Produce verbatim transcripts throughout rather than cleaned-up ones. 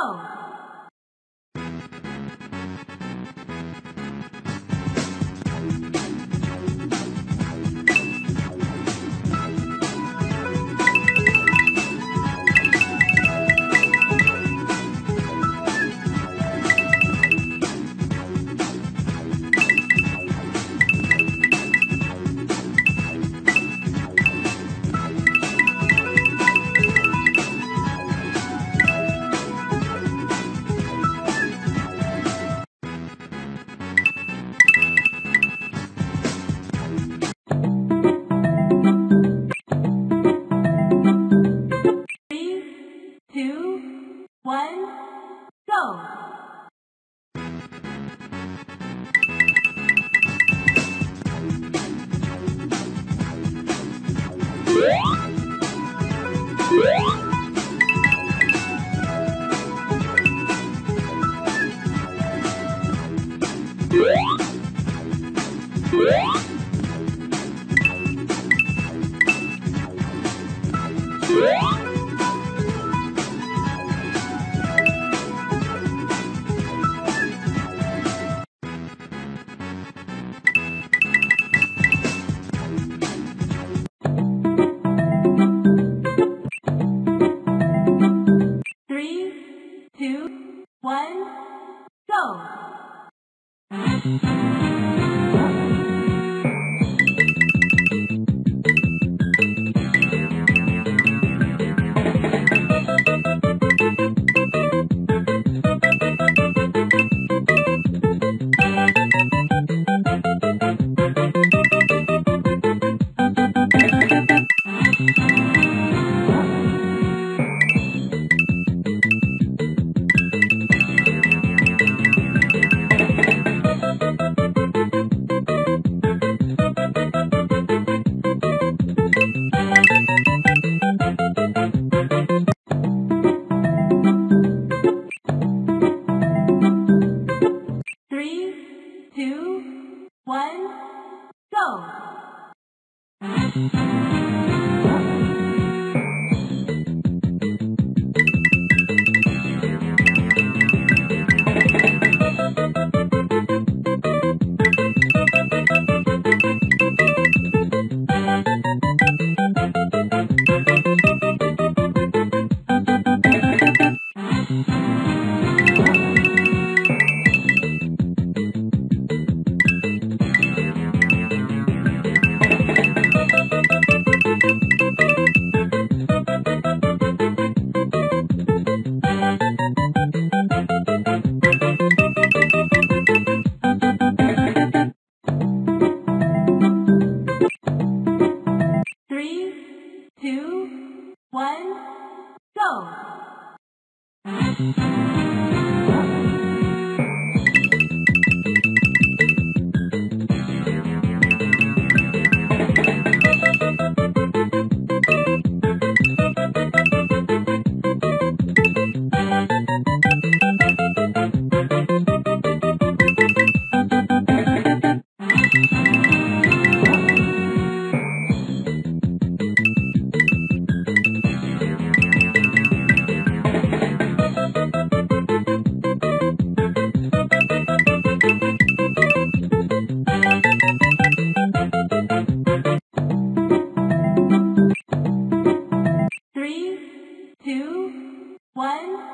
go! Two, one.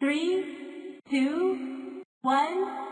Three, two, one.